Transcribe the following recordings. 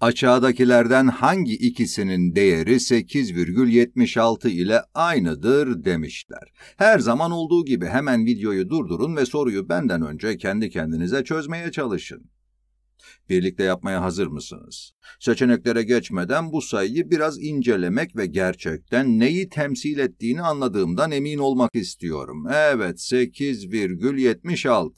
aşağıdakilerden hangi ikisinin değeri 8,76 ile aynıdır demişler. Her zaman olduğu gibi hemen videoyu durdurun ve soruyu benden önce kendi kendinize çözmeye çalışın. Birlikte yapmaya hazır mısınız? Seçeneklere geçmeden bu sayıyı biraz incelemek ve gerçekten neyi temsil ettiğini anladığımdan emin olmak istiyorum. Evet, 8,76.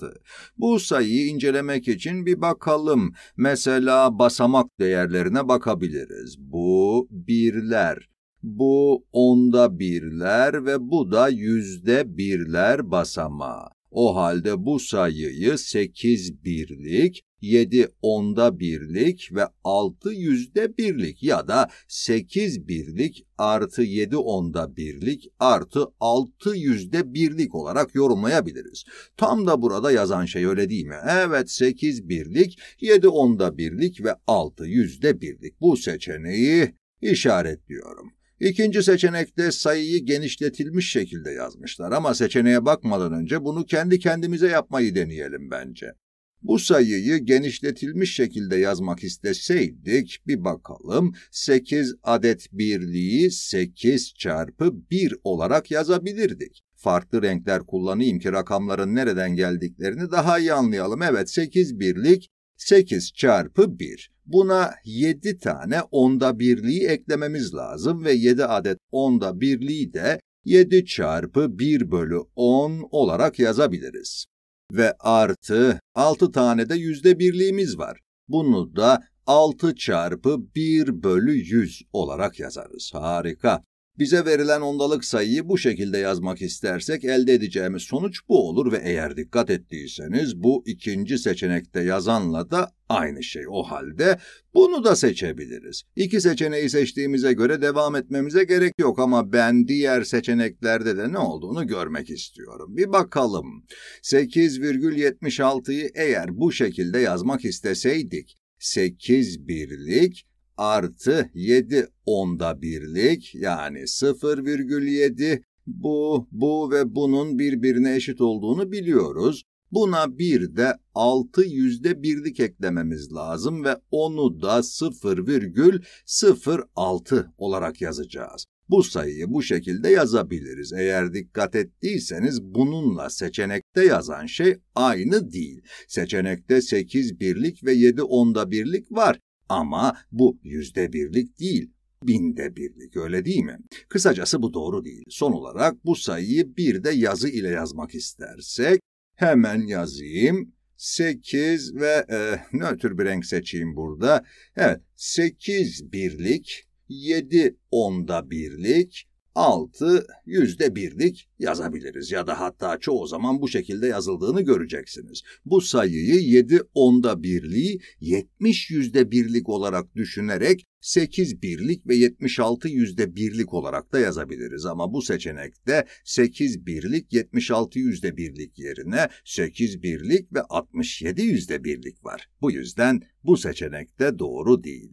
Bu sayıyı incelemek için bir bakalım. Mesela basamak değerlerine bakabiliriz. Bu birler, bu onda birler ve bu da yüzde birler basamağı. O halde bu sayıyı 8 birlik, 7 onda birlik ve 6 yüzde birlik ya da 8 birlik artı 7 onda birlik artı 6 yüzde birlik olarak yorumlayabiliriz. Tam da burada yazan şey öyle değil mi? Evet, 8 birlik, 7 onda birlik ve 6 yüzde birlik. Bu seçeneği işaretliyorum. İkinci seçenekte sayıyı genişletilmiş şekilde yazmışlar ama seçeneğe bakmadan önce bunu kendi kendimize yapmayı deneyelim bence. Bu sayıyı genişletilmiş şekilde yazmak isteseydik bir bakalım 8 adet birliği 8 çarpı 1 olarak yazabilirdik. Farklı renkler kullanayım ki rakamların nereden geldiklerini daha iyi anlayalım. Evet, 8 birlik 8 çarpı 1. Buna 7 tane onda birliği eklememiz lazım ve 7 adet onda birliği de 7 çarpı 1 bölü 10 olarak yazabiliriz. Ve artı 6 tane de yüzde birliğimiz var. Bunu da 6 çarpı 1 bölü 100 olarak yazarız. Harika. Bize verilen ondalık sayıyı bu şekilde yazmak istersek elde edeceğimiz sonuç bu olur ve eğer dikkat ettiyseniz bu ikinci seçenekte yazanla da aynı şey. O halde bunu da seçebiliriz. İki seçeneği seçtiğimize göre devam etmemize gerek yok ama ben diğer seçeneklerde de ne olduğunu görmek istiyorum. Bir bakalım. 8,76'yı eğer bu şekilde yazmak isteseydik 8 birlik artı 7 onda birlik yani 0,7 bu ve bunun birbirine eşit olduğunu biliyoruz. Buna bir de 6 yüzde birlik eklememiz lazım ve onu da 0,06 olarak yazacağız. Bu sayıyı bu şekilde yazabiliriz. Eğer dikkat ettiyseniz bununla seçenekte yazan şey aynı değil. Seçenekte 8 birlik ve 7 onda birlik var. Ama bu yüzde birlik değil, binde birlik öyle değil mi? Kısacası bu doğru değil. Son olarak bu sayıyı bir de yazı ile yazmak istersek hemen yazayım. 8 ve nötr bir renk seçeyim burada. Evet, 8 birlik, 7 onda birlik, 6 yüzde birlik yazabiliriz ya da hatta çoğu zaman bu şekilde yazıldığını göreceksiniz. Bu sayıyı 7 onda birliği 70 yüzde birlik olarak düşünerek 8 birlik ve 76 yüzde birlik olarak da yazabiliriz. Ama bu seçenekte 8 birlik 76 yüzde birlik yerine 8 birlik ve 67 yüzde birlik var. Bu yüzden bu seçenek de doğru değil.